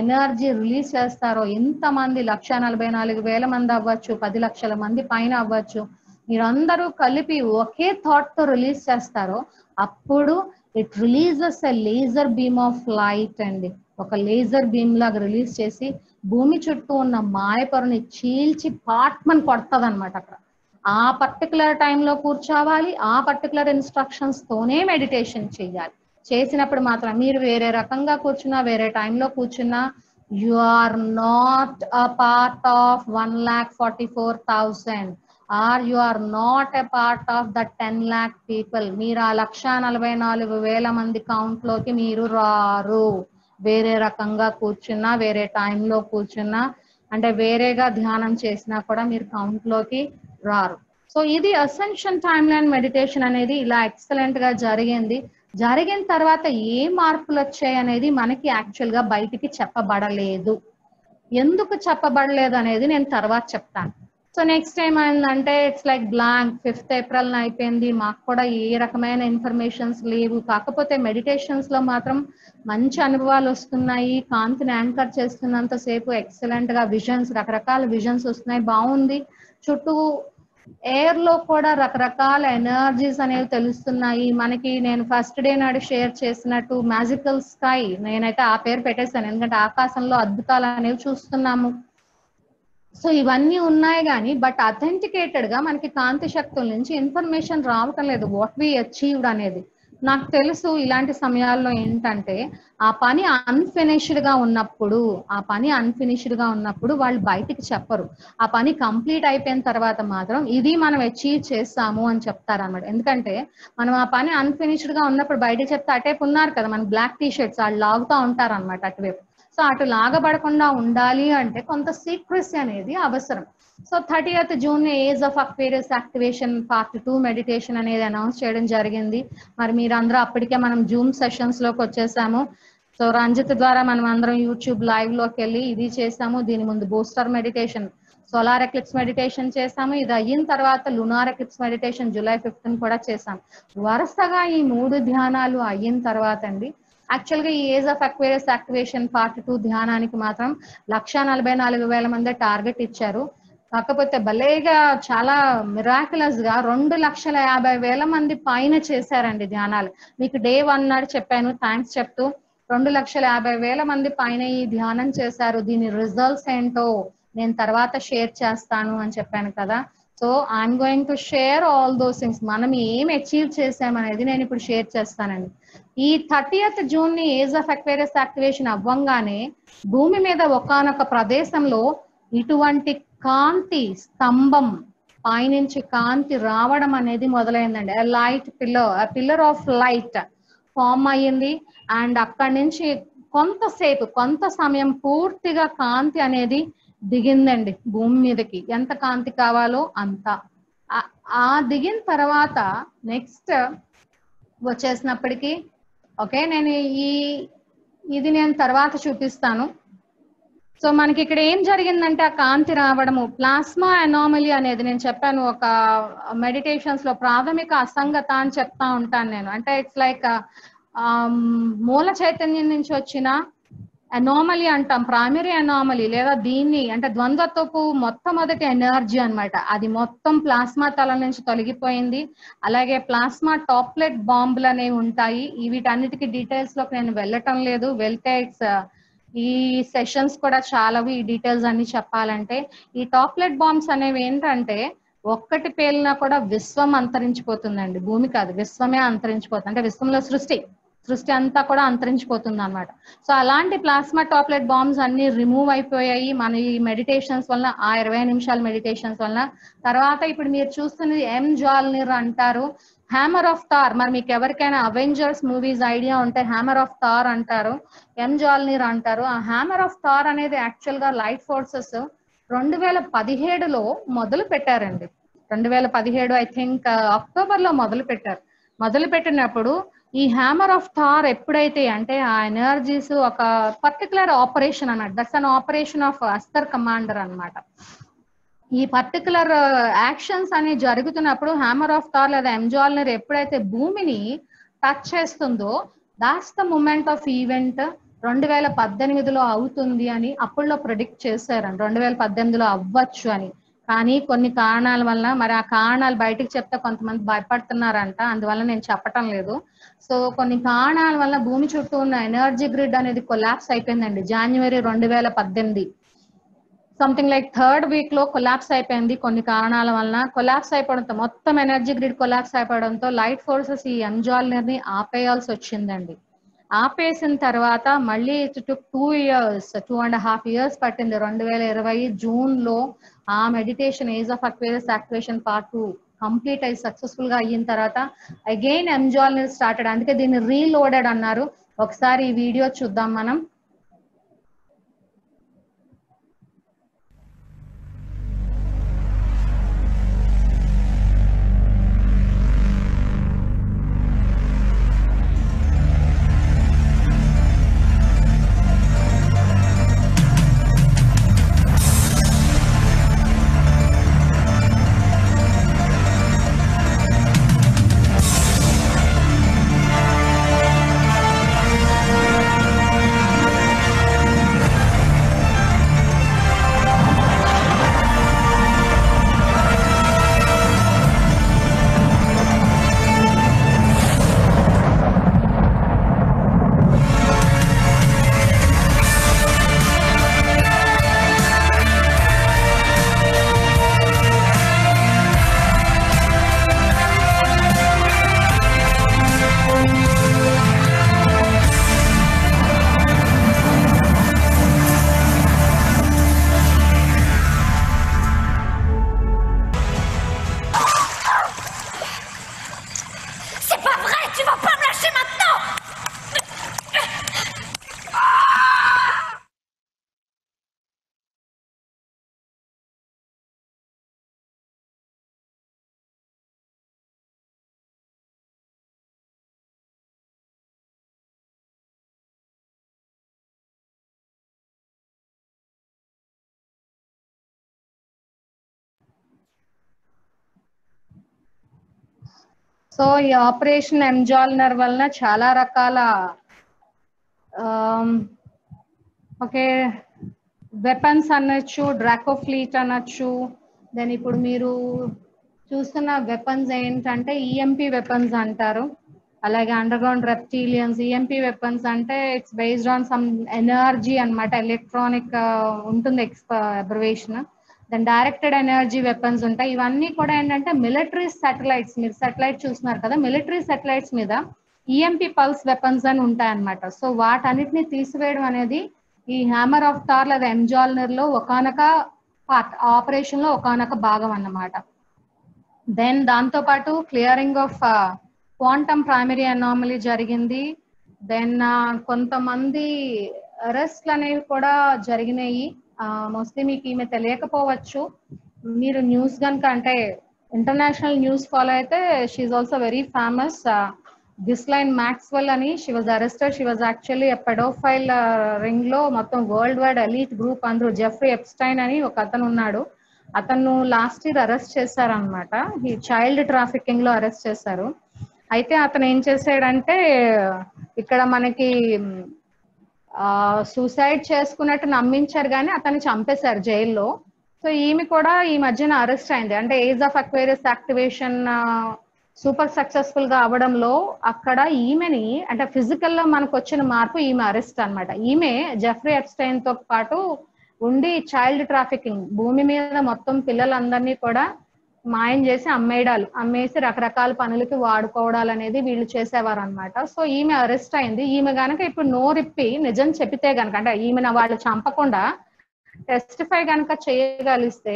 ఎనర్జీ రిలీజ్ చేస్తారో, ఎంతమంది 1,44,000 మంది అవ్వచ్చు, 10 లక్షల మంది పైన అవ్వచ్చు, మీరందరూ కలిపి ఒకే థాట్తో రిలీజ్ చేస్తారో అప్పుడు it releases a laser beam of light అండి. ఒక లేజర్ బీమ్ లాగా రిలీజ్ చేసి భూమి చుట్టూ ఉన్న మాయపరుని చీల్చి పాట్మని కొడుతుంది అనమాట. అక్కడ ఆ పర్టికులర్ టైంలో కూర్చోవాలి, ఆ పర్టికులర్ ఇన్స్ట్రక్షన్స్తోనే మెడిటేషన్ చేయాలి. చేసినప్పుడు మాత్రం మీరు వేరే రకంగా కూర్చున్నా, వేరే టైంలో కూర్చున్నా, you are not a part of 1,44,000 or you are not a part of the 10 lakh people. మీరు ఆ 1,44,000 మంది కౌంట్లోకి మీరు రారు. వేరే రకంగా కూర్చున్నా, వేరే టైంలో కూర్చున్నా, అంటే వేరేగా ధ్యానం చేసినా కూడా మీరు కౌంట్లోకి రారు. సో ఇది అసెన్షన్ టైమ్ లైన్ మెడిటేషన్ అనేది ఇలా ఎక్సలెంట్ గా జరిగింది. జరిగిన తర్వాత ఏ మార్పులు వచ్చాయి అనేది మనకి యాక్చువల్ గా బయటికి చెప్పబడలేదు. ఎందుకు చెప్పబడలేదు అనేది నేను తర్వాత చెప్తాను. సో నెక్స్ట్ ఏమైందంటే it's like blank. 5th April అయిపోయింది, మాకు కూడా ఏ రకమైన ఇన్ఫర్మేషన్స్ లేవు. కాకపోతే మెడిటేషన్స్ లో మాత్రం మంచి అనుభవాలు వస్తున్నాయి. కాంతిని యాంకర్ చేస్తున్నంతసేపు ఎక్సలెంట్ గా విజన్స్, రకరకాల విజన్స్ వస్తున్నాయి, బాగుంది. చుట్టూ ఎయిర్ లో కూడా రకరకాల ఎనర్జీస్ అనేవి తెలుస్తున్నాయి మనకి. నేను ఫస్ట్ డే నాడు షేర్ చేసినట్టు మ్యాజికల్ స్కై, నేనైతే ఆ పేరు పెట్టేశాను ఎందుకంటే ఆకాశంలో అద్భుతాలు అనేవి చూస్తున్నాము. సో ఇవన్నీ ఉన్నాయి కానీ బట్ అథెంటికేటెడ్ గా మనకి కాంతి శక్తుల నుంచి ఇన్ఫర్మేషన్ రావటం లేదు. వాట్ వి అచీవ్డ్ అనేది నాకు తెలుసు. ఇలాంటి సమయాల్లో ఏంటంటే ఆ పని అన్ఫినిష్డ్ గా ఉన్నప్పుడు వాళ్ళు బయటికి చెప్పరు. ఆ పని కంప్లీట్ అయిపోయిన తర్వాత మాత్రం ఇది మనం అచీవ్ చేస్తాము అని చెప్తారన్నమాట. ఎందుకంటే మనం ఆ పని అన్ఫినిష్డ్ గా ఉన్నప్పుడు బయటికి చెప్తే అటేపు ఉన్నారు కదా మన బ్లాక్ టీ షర్ట్స్, వాళ్ళు లాగుతూ ఉంటారనమాట అటువైపు. సో అటు లాగబడకుండా ఉండాలి అంటే కొంత సీక్రెసీ అనేది అవసరం. So 30th June age of Aquarius activation Part 2 meditation అనేది అనౌన్స్ చేయడం జరిగింది. మరి మీరందరూ అప్పటికే మనం జూమ్ సెషన్స్ లోకి వచ్చేసాము. సో రంజిత్ ద్వారా మనం అందరం యూట్యూబ్ లైవ్ లోకి వెళ్ళి ఇది చేసాము. దీని ముందు booster meditation, solar eclipse meditation చేసాము. ఇది అయిన తర్వాత లునార్ ఎక్లిప్స్ మెడిటేషన్ July 15 కూడా చేసాం. వరుసగా ఈ 3 ధ్యానాలు అయిన తర్వాత అండి యాక్చువల్ గా ఈ age of Aquarius activation Part 2 ధ్యానానికి మాత్రం 1,44,000 మంది టార్గెట్ ఇచ్చారు. కాకపోతే భలేగా చాలా మిరాకులస్ గా 2,50,000 మంది పైన చేశారండి ధ్యానాలు. మీకు day 1 నాడు చెప్పాను థ్యాంక్స్ చెప్తూ. 2,50,000 మంది పైన ఈ ధ్యానం చేశారు. దీని రిజల్ట్స్ ఏంటో నేను తర్వాత షేర్ చేస్తాను అని చెప్పాను కదా. So I'm going to share all those things. మనం ఏం అచీవ్ చేసామనేది నేను ఇప్పుడు షేర్ చేస్తానండి. ఈ 30th June age of Aquarius activation అవ్వంగానే భూమి మీద ఒకానొక ప్రదేశంలో ఇటువంటి కాంతి స్తంభం పైనుంచి కాంతి రావడం అనేది మొదలైందండి. Light pillar, pillar of light form అయ్యింది. అండ్ అక్కడి నుంచి కొంత సమయం పూర్తిగా కాంతి అనేది దిగిందండి భూమి మీదకి. ఎంత కాంతి కావాలో అంత. ఆ దిగిన తర్వాత నెక్స్ట్ వచ్చేసినప్పటికీ ఓకే, నేను ఇది నేను తర్వాత చూపిస్తాను. సో మనకి ఇక్కడ ఏం జరిగిందంటే ఆ కాంతి రావడము, ప్లాస్మా అనామలీ అనేది నేను చెప్పాను ఒక మెడిటేషన్స్ లో ప్రాథమిక అసంగత అని చెప్తా ఉంటాను నేను. అంటే ఇట్స్ లైక్ మూల చైతన్యం నుంచి వచ్చిన అనామలీ అంటాం, ప్రైమరీ అనామలీ లేదా దీన్ని అంటే ద్వంద్వత్వపు మొట్టమొదటి ఎనర్జీ అనమాట. అది మొత్తం ప్లాస్మా తల నుంచి తొలగిపోయింది. అలాగే ప్లాస్మా టాప్లెట్ బాంబులు అనేవి ఉంటాయి. వీటన్నిటికీ డీటెయిల్స్ లోకి నేను వెళ్ళటం లేదు. వెళ్తే ఈ సెషన్స్ కూడా చాలావి ఈ డీటెయిల్స్ అన్ని చెప్పాలంటే. ఈ టాప్లెట్ బాంబ్స్ అనేవి ఏంటంటే ఒక్కటి పేలినా కూడా విశ్వం అంతరించిపోతుందండి. భూమి కాదు, విశ్వమే అంతరించిపోతుంది. అంటే విశ్వంలో సృష్టి అంతా కూడా అంతరించిపోతుంది అనమాట. సో అలాంటి ప్లాస్మా టాప్లెట్ బాంబ్స్ అన్ని రిమూవ్ అయిపోయాయి మన ఈ మెడిటేషన్స్ వల్ల, ఆ 20 నిమిషాల మెడిటేషన్స్ వల్ల. తర్వాత ఇప్పుడు మీరు చూస్తున్నది ఎంజాల్నిర్ అంటారు, హ్యామర్ ఆఫ్ థార్. మరి మీకు ఎవరికైనా అవెంజర్స్ మూవీస్ ఐడియా ఉంటే హ్యామర్ ఆఫ్ థార్ అంటారు, ఎంజాల్నిర్ అంటారు. ఆ హ్యామర్ ఆఫ్ థార్ అనేది యాక్చువల్ గా లైట్ ఫోర్సెస్ 2017లో మొదలు పెట్టారండి. 2017 ఐ థింక్ అక్టోబర్లో మొదలు పెట్టినప్పుడు ఈ హ్యామర్ ఆఫ్ థార్ ఎప్పుడైతే అంటే ఆ ఎనర్జీస్ ఒక పర్టికులర్ ఆపరేషన్ అన్నమాట. That's an operation of Ashtar commander అన్నమాట. ఈ పర్టికులర్ యాక్షన్స్ అనే జరుగుతున్నప్పుడు హ్యామర్ ఆఫ్ థార్ లేదా ఎంజాల్నర్ ఎప్పుడైతే భూమిని టచ్ చేస్తుందో that's the moment of event 2018లో అవుతుంది అని అప్పుడులో ప్రిడిక్ట్ చేశారండి. 2018లో అవ్వచ్చు అని, కానీ కొన్ని కారణాల వల్ల, మరి ఆ కారణాలు బయటకు చెప్తే కొంతమంది భయపడుతున్నారంట, అందువల్ల నేను చెప్పటం లేదు. సో కొన్ని కారణాల వల్ల భూమి చుట్టూ ఉన్న ఎనర్జీ గ్రిడ్ అనేది కొలాప్స్ అయిపోయిందండి. జనవరి 2018 సంథింగ్ లైక్ థర్డ్ వీక్ లో కొలాప్స్ అయిపోయింది. కొన్ని కారణాల వలన కొలాప్స్ అయిపోవడంతో, మొత్తం ఎనర్జీ గ్రిడ్ కొలాప్స్ అయిపోవడంతో లైట్ ఫోర్సెస్ ఈ ఎంజాల్నర్ ని ఆపేయాల్సి వచ్చిందండి. ఆపేసిన తర్వాత మళ్ళీ టూ అండ్ హాఫ్ ఇయర్స్ పట్టింది. 2020 జూన్ లో ఆ meditation age of Aquarius activation part 2 complete అయ్యి సక్సెస్ఫుల్ గా అయిన తర్వాత అగైన్ ఎంజాల్నర్ స్టార్టెడ్. అందుకే దీన్ని రీలోడెడ్ అన్నారు. ఒకసారి ఈ వీడియో చూద్దాం మనం. సో ఈ ఆపరేషన్ ఎంజాల్నర్ వలన చాలా రకాల వెపన్స్ అనొచ్చు, డ్రాకో ఫ్లీట్ అనొచ్చు. దెన్ ఇప్పుడు మీరు చూస్తున్న వెపన్స్ ఏంటంటే ఈఎంపీ వెపన్స్ అంటారు, అలాగే అండర్గ్రౌండ్ రెప్టీలియన్స్. ఈఎంపీ వెపన్స్ అంటే it's based on some energy అనమాట, ఎలక్ట్రానిక్ ఉంటుంది abbreviation. Then directed energy weapons ఉంటాయి. ఇవన్నీ కూడా ఏంటంటే మిలిటరీ సాటిలైట్స్, మీరు సాటిలైట్ చూస్తున్నారు కదా, మిలిటరీ సాటిలైట్స్ మీద ఈఎంపీ పల్స్ వెపన్స్ అని ఉంటాయి అన్నమాట. సో వాటన్నిటిని తీసివేయడం అనేది ఈ హ్యామర్ ఆఫ్ థార్ లేదా ఎంజాల్నర్ లో ఒకానొక పార్ట్, ఆపరేషన్ లో ఒకానొక భాగం అన్నమాట. దెన్ దాంతో పాటు clearing of quantum primary anomaly జరిగింది. దెన్ కొంతమంది అరెస్ట్లు అనేవి కూడా జరిగినాయి. మోస్ట్లీ మీకు ఈమె తెలియకపోవచ్చు, మీరు న్యూస్ కనుక అంటే ఇంటర్నేషనల్ న్యూస్ ఫాలో అయితే she's also very famous గిస్లైన్ మ్యాక్స్వెల్ అని. She was arrested. She was actually pedophile ring లో మొత్తం వరల్డ్ వైడ్ ఎలీట్ గ్రూప్ అందరూ, జెఫ్రీ ఎప్స్టైన్ అని ఒక అతను ఉన్నాడు, అతను లాస్ట్ ఇయర్ అరెస్ట్ చేశారనమాట. ఈ చైల్డ్ ట్రాఫికింగ్ లో అరెస్ట్ చేశారు. అయితే అతను ఏం చేశాడంటే ఇక్కడ మనకి సూసైడ్ చేసుకున్నట్టు నమ్మించారు, కానీ అతన్ని చంపేశారు జైల్లో. సో ఈమె కూడా ఈ మధ్యన అరెస్ట్ అయింది. అంటే age of Aquarius activation super successful గా అవడంలో అక్కడ ఈమెని, అంటే ఫిజికల్ లో మనకు వచ్చిన మార్పు, ఈమె అరెస్ట్ అనమాట. ఈమె జెఫ్రీ ఎప్స్టైన్ తో పాటు ఉండి చైల్డ్ ట్రాఫికింగ్, భూమి మీద మొత్తం పిల్లలందరినీ కూడా మాయం చేసి అమ్మేసి రకరకాల పనులకి వాడుకోవడాలు అనేది వీళ్ళు చేసేవారు అనమాట. సో ఈమె అరెస్ట్ అయింది. ఈమె గనక ఇప్పుడు నోరిప్పి నిజం చెప్పితే గనక, అంటే ఈమెను వాళ్ళు చంపకుండా టెస్టిఫై గనక చేయగలిస్తే,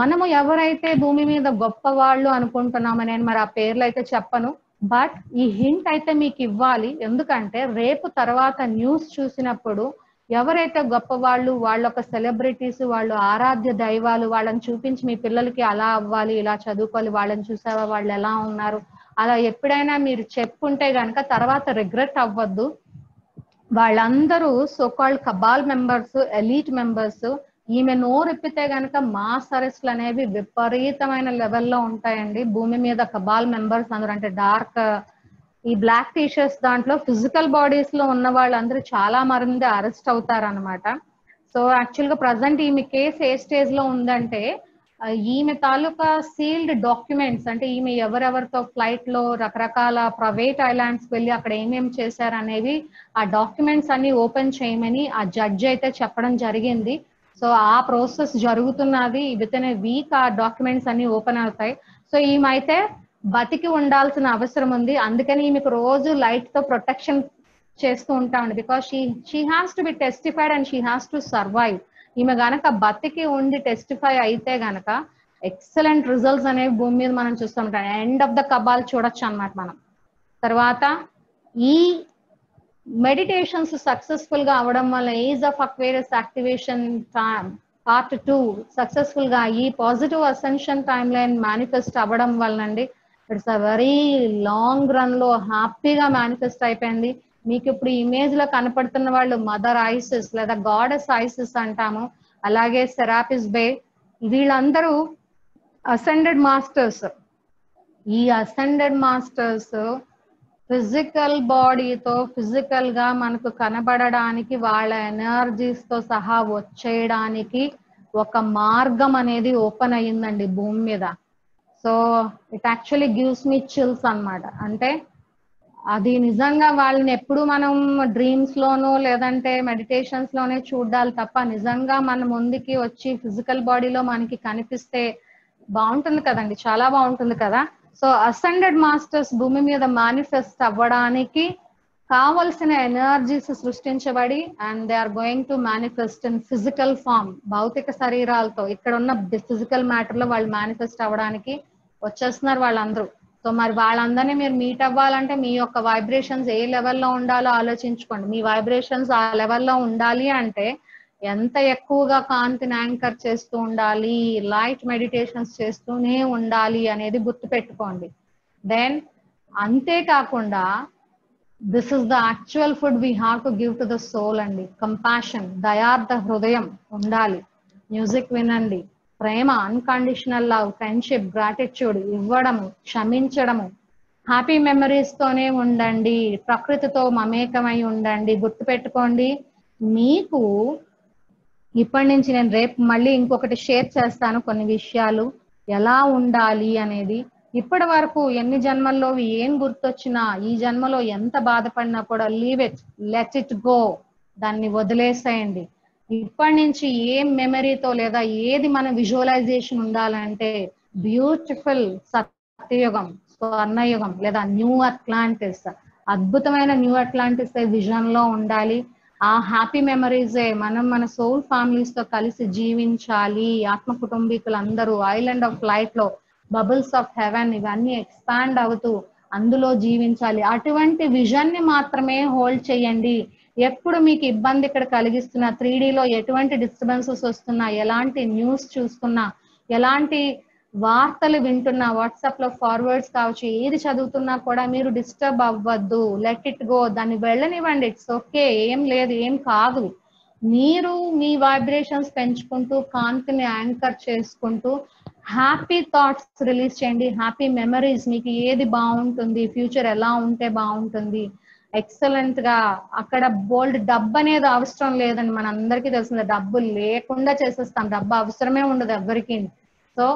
మనము ఎవరైతే భూమి మీద గొప్ప వాళ్ళు అనుకుంటున్నామని, నేను మరి ఆ పేర్లు అయితే చెప్పను, బట్ ఈ హింట్ అయితే మీకు ఇవ్వాలి. ఎందుకంటే రేపు తర్వాత న్యూస్ చూసినప్పుడు ఎవరైతే గొప్ప వాళ్ళు, వాళ్ళ ఒక సెలబ్రిటీస్, వాళ్ళు ఆరాధ్య దైవాలు, వాళ్ళని చూపించి మీ పిల్లలకి అలా అవ్వాలి, ఇలా చదువుకోవాలి, వాళ్ళని చూసావా, వాళ్ళు ఎలా ఉన్నారు, అలా ఎప్పుడైనా మీరు చెప్పుంటే గనక తర్వాత రిగ్రెట్ అవ్వద్దు. వాళ్ళందరూ so called cabal members, elite members, ఈమె నోరెప్పితే గనక మాస్ అరెస్ట్లు అనేవి విపరీతమైన లెవెల్లో ఉంటాయండి. భూమి మీద కబాల్ మెంబర్స్ అందరూ అంటే డార్క్ ఈ బ్లాక్ టీషర్ట్స్ దాంట్లో ఫిజికల్ బాడీస్ లో ఉన్న వాళ్ళందరూ చాలా మంది అరెస్ట్ అవుతారు అనమాట. సో యాక్చువల్ గా ప్రజెంట్ ఈమె కేసు ఏ స్టేజ్ లో ఉందంటే ఈమె తాలూకా సీల్డ్ డాక్యుమెంట్స్ అంటే ఈమె ఎవరెవరితో ఫ్లైట్ లో రకరకాల ప్రైవేట్ ఐలాండ్స్ వెళ్ళి అక్కడ ఏమేమి చేశారు అనేవి ఆ డాక్యుమెంట్స్ అన్ని ఓపెన్ చేయమని ఆ జడ్జి అయితే చెప్పడం జరిగింది. సో ఆ ప్రాసెస్ జరుగుతున్నది. విత్ ఇన్ ఏ వీక్ ఆ డాక్యుమెంట్స్ అన్ని ఓపెన్ అవుతాయి. సో ఈమె అయితే బతికి ఉండాల్సిన అవసరం ఉంది. అందుకని ఈమెకు రోజు లైట్ తో ప్రొటెక్షన్ చేస్తూ ఉంటామండి. Because she has to be testified and she has to survive. ఈమె గనక బతికి ఉండి టెస్టిఫై అయితే గనక ఎక్సలెంట్ రిజల్ట్స్ అనేవి భూమి మీద మనం చూస్తూ ఉంటాం. ఎండ్ ఆఫ్ ద కబాల్ చూడొచ్చు అనమాట మనం. తర్వాత ఈ మెడిటేషన్స్ సక్సెస్ఫుల్ గా అవడం వల్ల age of Aquarius activation part 2 successful గా ఈ positive ascension time line manifest అవ్వడం వల్లండి it's a very long run లో హ్యాపీగా మేనిఫెస్ట్ అయిపోయింది. మీకు ఇప్పుడు ఇమేజ్ లో కనపడుతున్న వాళ్ళు మదర్ ఐసిస్ లేదా గాడెస్ ఐసిస్ అంటాము. అలాగే సెరాపిస్ బే వీళ్ళందరూ అసెండెడ్ మాస్టర్స్. ఈ అసెండెడ్ మాస్టర్స్ ఫిజికల్ బాడీతో ఫిజికల్ గా మనకు కనబడడానికి వాళ్ళ ఎనర్జీస్ తో సహా వచ్చేయడానికి ఒక మార్గం అనేది ఓపెన్ అయ్యిందండి భూమి మీద. So it actually gives me chills అన్నమాట. అంటే అది నిజంగా వాళ్ళని ఎప్పుడు మనం డ్రీమ్స్ లోనో లేదంటే మెడిటేషన్స్ లోనే చూడాలి తప్ప నిజంగా మన ముందుకి వచ్చి ఫిజికల్ బాడీలో మనకి కనిపిస్తే బాగుంటుంది కదండి, చాలా బాగుంటుంది కదా. సో అసెండెడ్ మాస్టర్స్ భూమి మీద మేనిఫెస్ట్ అవ్వడానికి కావలసిన ఎనర్జీస్ సృష్టించబడి and they are going to manifest in physical form. భౌతిక శరీరాలతో ఇక్కడ ఉన్న ఫిజికల్ మ్యాటర్ లో వాళ్ళు మేనిఫెస్ట్ అవ్వడానికి వచ్చేస్తున్నారు వాళ్ళందరూ. సో మరి వాళ్ళందరినీ మీరు మీట్ అవ్వాలంటే మీ యొక్క వైబ్రేషన్స్ ఏ లెవెల్లో ఉండాలో ఆలోచించుకోండి. మీ వైబ్రేషన్స్ ఆ లెవెల్లో ఉండాలి అంటే ఎంత ఎక్కువగా కాంతిని యాంకర్ చేస్తూ ఉండాలి, లైట్ మెడిటేషన్స్ చేస్తూనే ఉండాలి అనేది గుర్తుపెట్టుకోండి. దెన్ అంతేకాకుండా this is the actual food we have to give to the soul అండి. కంపాషన్, దయార్థ హృదయం ఉండాలి. మ్యూజిక్ వినండి. ప్రేమ, అన్కండిషనల్ లవ్, ఫ్రెండ్షిప్, గ్రాటిట్యూడ్ ఇవ్వడము, క్షమించడము. హ్యాపీ మెమరీస్ తోనే ఉండండి. ప్రకృతితో మమేకమై ఉండండి. గుర్తుపెట్టుకోండి మీకు ఇప్పటి నుంచి నేను రేపు మళ్ళీ ఇంకొకటి షేర్ చేస్తాను కొన్ని విషయాలు ఎలా ఉండాలి అనేది. ఇప్పటి వరకు ఎన్ని జన్మల్లో ఏం గుర్తొచ్చినా ఈ జన్మలో ఎంత బాధపడినా కూడా leave it, let it go, దాన్ని వదిలేసేయండి. ఇప్పటి నుంచి ఏ మెమరీతో లేదా ఏది మన విజువలైజేషన్ ఉండాలంటే బ్యూటిఫుల్ సత్యయుగం, స్వర్ణయుగం లేదా న్యూ అట్లాంటిస్, అద్భుతమైన న్యూ అట్లాంటిస్ విజన్ లో ఉండాలి. ఆ హ్యాపీ మెమరీసే మనం మన సోల్ ఫ్యామిలీస్ తో కలిసి జీవించాలి. ఆత్మ కుటుంబీకులందరూ ఐలాండ్ ఆఫ్ లైట్ లో బబుల్స్ ఆఫ్ హెవెన్ ఇవన్నీ ఎక్స్పాండ్ అవుతూ అందులో జీవించాలి. అటువంటి విజన్ ని మాత్రమే హోల్డ్ చేయండి. ఎప్పుడు మీకు ఇబ్బంది ఇక్కడ కలిగిస్తున్న 3D లో ఎటువంటి డిస్టర్బెన్సెస్ వస్తున్నా, ఎలాంటి న్యూస్ చూస్తున్నా, ఎలాంటి వార్తలు వింటున్నా, వాట్సాప్ లో ఫార్వర్డ్స్ కావచ్చు, ఏది చదువుతున్నా కూడా మీరు డిస్టర్బ్ అవ్వద్దు. లెట్ ఇట్ గో, దాన్ని వెళ్ళనివ్వండి. ఇట్స్ ఓకే, ఏం లేదు, ఏం కాదు. మీరు మీ వైబ్రేషన్స్ పెంచుకుంటూ కాంతిని యాంకర్ చేసుకుంటూ హ్యాపీ థాట్స్ రిలీజ్ చేయండి. హ్యాపీ మెమరీస్, మీకు ఏది బాగుంటుంది, ఫ్యూచర్ ఎలా ఉంటే బాగుంటుంది, ఎక్సలెంట్ గా. అక్కడ బోల్డ్ డబ్బు అనేది అవసరం లేదని మన అందరికీ తెలిసింది. డబ్బు లేకుండా చేసేస్తాం, డబ్బు అవసరమే ఉండదు ఎవరికి. సో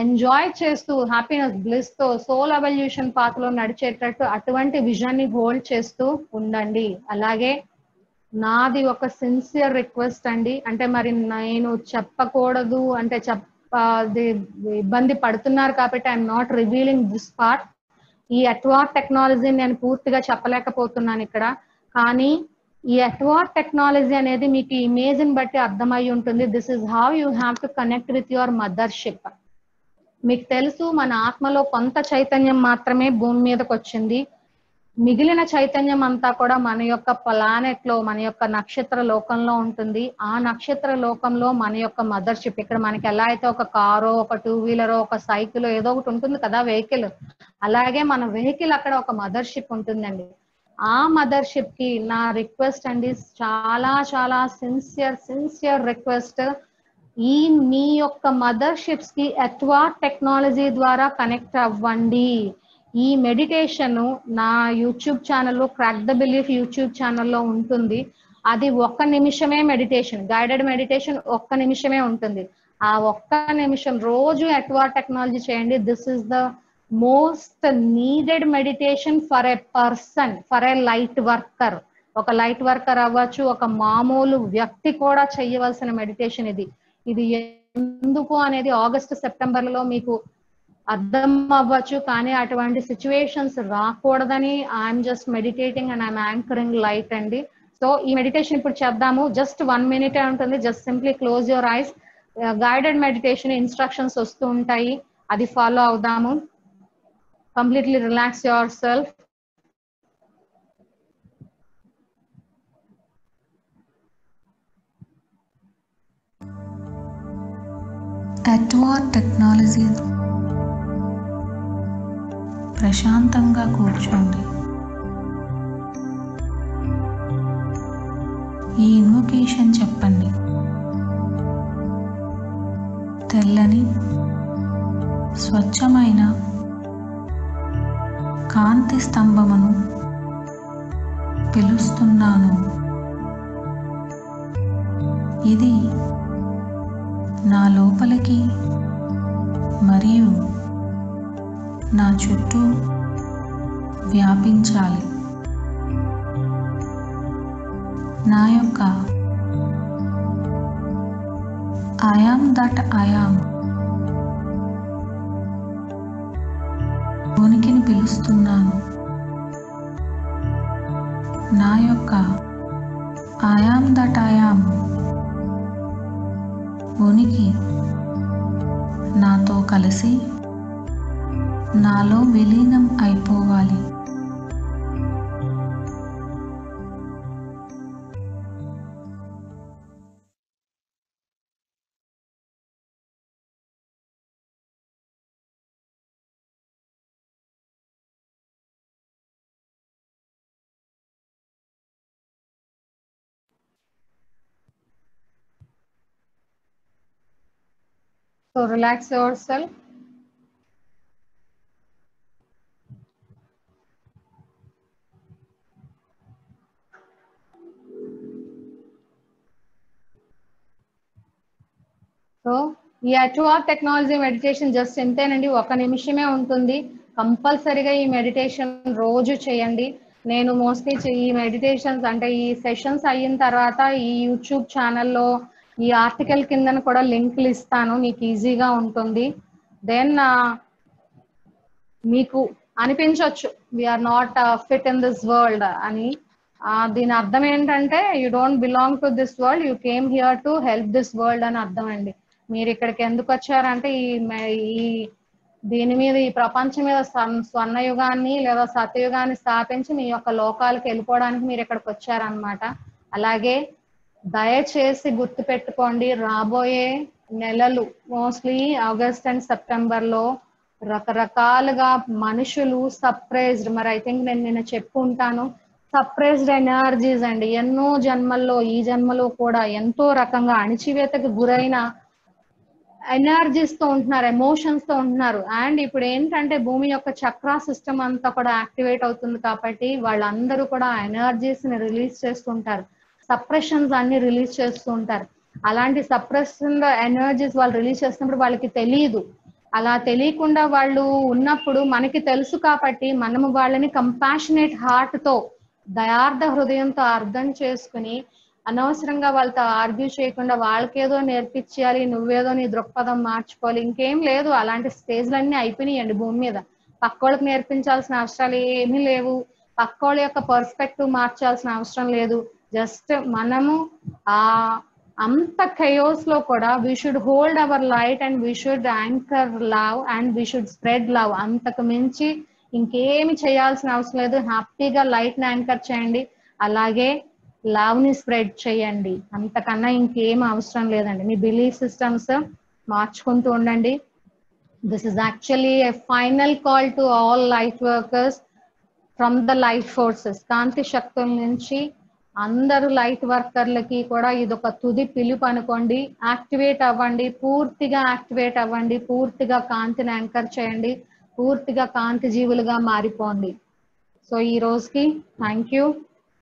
ఎంజాయ్ చేస్తూ హ్యాపీనెస్, బ్లిస్ తో సోల్ ఎవల్యూషన్ పాత్ లో నడిచేటట్టు అటువంటి విజన్ ని హోల్డ్ చేస్తూ ఉండండి. అలాగే నాది ఒక సిన్సియర్ రిక్వెస్ట్ అండి. అంటే మరి నేను చెప్పకూడదు అంటే ఇబ్బంది పడుతున్నారు కాబట్టి I'm not revealing this part. ఈ ATVOR టెక్నాలజీని నేను పూర్తిగా చెప్పలేకపోతున్నాను ఇక్కడ. కానీ ఈ ATVOR టెక్నాలజీ అనేది మీకు ఇమేజ్ ని బట్టి అర్థమై ఉంటుంది. This is how you have to connect with your mothership. మీకు తెలుసు మన ఆత్మలో కొంత చైతన్యం మాత్రమే భూమి మీదకి వచ్చింది. మిగిలిన చైతన్యం అంతా కూడా మన యొక్క ప్లానెట్ లో, మన యొక్క నక్షత్ర లోకంలో ఉంటుంది. ఆ నక్షత్ర లోకంలో మన యొక్క మదర్షిప్. ఇక్కడ మనకి ఎలా అయితే ఒక కారో, ఒక 2-వీలరో, ఒక సైకిల్ ఏదో ఒకటి ఉంటుంది కదా వెహికల్, అలాగే మన వెహికల్ అక్కడ ఒక మదర్షిప్ ఉంటుందండి. ఆ మదర్షిప్ కి నా రిక్వెస్ట్ అండి, చాలా చాలా సిన్సియర్ రిక్వెస్ట్, ఈ మీ యొక్క మదర్షిప్స్ కి ATVOR టెక్నాలజీ ద్వారా కనెక్ట్ అవ్వండి. ఈ మెడిటేషన్ నా యూట్యూబ్ ఛానల్లో క్రాక్ ద బిలీఫ్ యూట్యూబ్ ఛానల్లో ఉంటుంది. అది ఒక్క నిమిషమే మెడిటేషన్, గైడెడ్ మెడిటేషన్ ఒక్క నిమిషమే ఉంటుంది. ఆ ఒక్క నిమిషం రోజు ATVOR టెక్నాలజీ చేయండి. This is the most needed meditation for a person, for a light worker. ఒక లైట్ వర్కర్ అవ్వచ్చు, ఒక మామూలు వ్యక్తి కూడా చేయవలసిన మెడిటేషన్ ఇది. ఇది ఎందుకు అనేది August, September లో మీకు అర్థం అవ్వచ్చు, కానీ అటువంటి సిచ్యువేషన్స్ రాకూడదని I'm just meditating and I'm anchoring light అండి. సో ఈ మెడిటేషన్ ఇప్పుడు చేద్దాము. జస్ట్ 1 minute ఉంటుంది. Just simply close your eyes. Guided meditation instructions వస్తూ ఉంటాయి, అది ఫాలో అవుదాము. Completely relax yourself. ATVOR technology. ప్రశాంతంగా కూర్చోండి. ఈ ఇన్వొకేషన్ చెప్పండి. తెల్లని స్వచ్ఛమైన కాంతి స్తంభమును పిలుస్తున్నాను. ఇది నా లోపలికి మరియు నా చుట్టూ వ్యాపించాలి. నా యొక్క I am that I am ఉనికిని పిలుస్తున్నాను. నా యొక్క I am that I am ఉనికి నాతో కలిసి నాలో విలీనం అయిపోవాలి. So relax yourself. So ATVOR technology meditation just ఎంతేనండి, ఒక నిమిషమే ఉంటుంది. కంపల్సరీగా ఈ మెడిటేషన్ రోజు చేయండి. నేను మోస్ట్లీ ఈ మెడిటేషన్స్ అంటే ఈ సెషన్స్ అయిన తర్వాత ఈ యూట్యూబ్ ఛానల్లో ఈ ఆర్టికల్ కింద కూడా లింక్లు ఇస్తాను, మీకు ఈజీగా ఉంటుంది. దెన్ మీకు అనిపించవచ్చు we are not fit in this world అని. దీని అర్థం ఏంటంటే you don't belong to this world, you came here to help this world అని అర్థం అండి. మీరు ఇక్కడికి ఎందుకు వచ్చారంటే ఈ దీని మీద, ఈ ప్రపంచం మీద స్వర్ణయుగాన్ని లేదా సత్యయుగాన్ని స్థాపించి మీ యొక్క లోకాలకు వెళ్ళిపోవడానికి మీరు ఇక్కడికి వచ్చారనమాట. అలాగే దయచేసి గుర్తుపెట్టుకోండి, రాబోయే నెలలు మోస్ట్లీ August and September లో రకరకాలుగా మనుషులు సర్ప్రైజ్డ్, మరి ఐ థింక్ నేను నిన్న చెప్పుకుంటాను, సర్ప్రైజ్డ్ ఎనర్జీస్ అండి. ఎన్నో జన్మల్లో ఈ జన్మలో కూడా ఎంతో రకంగా అణిచివేతకు గురైన ఎనర్జీస్ తో ఉంటున్నారు, ఎమోషన్స్ తో ఉంటున్నారు. అండ్ ఇప్పుడు ఏంటంటే భూమి యొక్క చక్ర సిస్టమ్ అంతా కూడా యాక్టివేట్ అవుతుంది కాబట్టి వాళ్ళందరూ కూడా ఎనర్జీస్ ని రిలీజ్ చేస్తుంటారు, సప్రెషన్స్ అన్ని రిలీజ్ చేస్తూ ఉంటారు. అలాంటి సప్రెషన్ ఎనర్జీస్ వాళ్ళు రిలీజ్ చేసినప్పుడు వాళ్ళకి తెలియదు. అలా తెలియకుండా వాళ్ళు ఉన్నప్పుడు మనకి తెలుసు కాబట్టి మనము వాళ్ళని కంపాషనేట్ హార్ట్ తో, దయార్థ హృదయంతో అర్థం చేసుకుని అనవసరంగా వాళ్ళతో ఆర్గ్యూ చేయకుండా వాళ్ళకేదో నేర్పించాలి, నువ్వేదో నీ దృక్పథం మార్చుకోవాలి, ఇంకేం లేదు. అలాంటి స్టేజ్లన్నీ అయిపోయినాయండి భూమి మీద. పక్కోళ్ళకి నేర్పించాల్సిన అవసరాలు ఏమీ లేవు, పక్కోళ్ళ యొక్క పర్స్పెక్టివ్ మార్చాల్సిన అవసరం లేదు. జస్ట్ మనము ఆ అంత కయోస్ లో కూడా we should hold our light and we should anchor love and we should spread love. అంతకు మించి ఇంకేమి చేయాల్సిన అవసరం లేదు. హ్యాపీగా లైట్ ని యాంకర్ చేయండి, అలాగే లవ్ ని స్ప్రెడ్ చేయండి. అంతకన్నా ఇంకేం అవసరం లేదండి. మీ బిలీఫ్ సిస్టమ్స్ మార్చుకుంటూ ఉండండి. This is actually a final call to all light workers. From the light forces, కాంతి శక్తుల నుంచి అందరు లైట్ వర్కర్లకి కూడా ఇదొక తుది పిలుపు అనుకోండి. యాక్టివేట్ అవ్వండి, పూర్తిగా యాక్టివేట్ అవ్వండి, పూర్తిగా కాంతిని యాంకర్ చేయండి, పూర్తిగా కాంతి జీవులుగా మారిపోండి. సో ఈ రోజుకి థ్యాంక్ యూ.